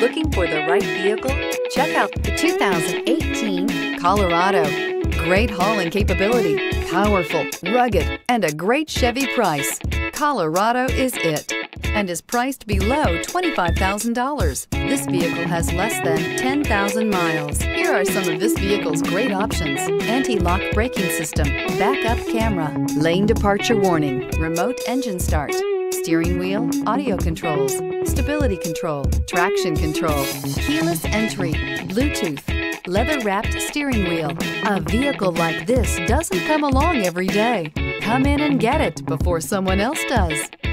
Looking for the right vehicle? Check out the 2018 Colorado. Great hauling capability, powerful, rugged, and a great Chevy price. Colorado is it, and is priced below $25,000. This vehicle has less than 10,000 miles. Here are some of this vehicle's great options: anti-lock braking system, backup camera, lane departure warning, remote engine start, steering wheel audio controls, stability control, traction control, keyless entry, Bluetooth, leather-wrapped steering wheel. A vehicle like this doesn't come along every day. Come in and get it before someone else does.